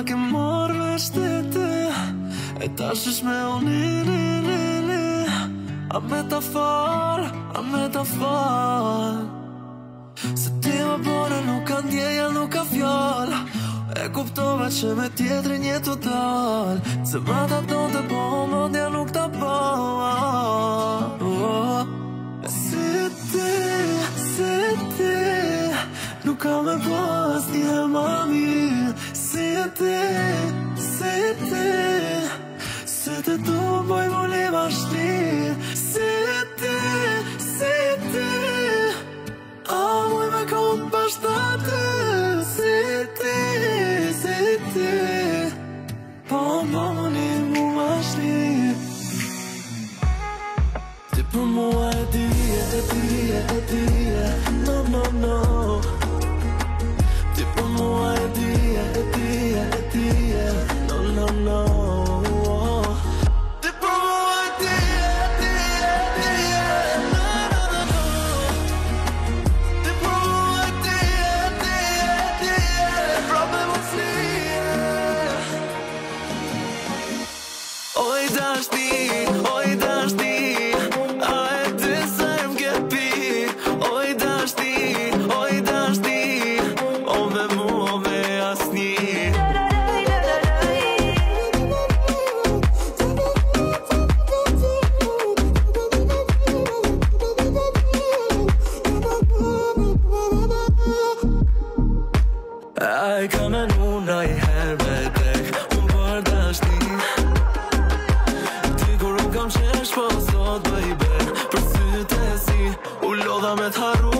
ma ke marrë vesh të ti, e tashish me unini. A metafar, se ti më bërë nuk ka ndjeja, nuk ka fjall. E kuptova që me tjetri një të dal, se ma ta do të po, mëndja nuk ta po. Si ti, nuk ka me pas një mami. Si ti, se të do boj voli vashti. Si ti, a muj me kom pashtate. Si ti, po moni mu vashti. Ti për mua e dije, e dije, no Ti për mua e dije, e dije, no I'm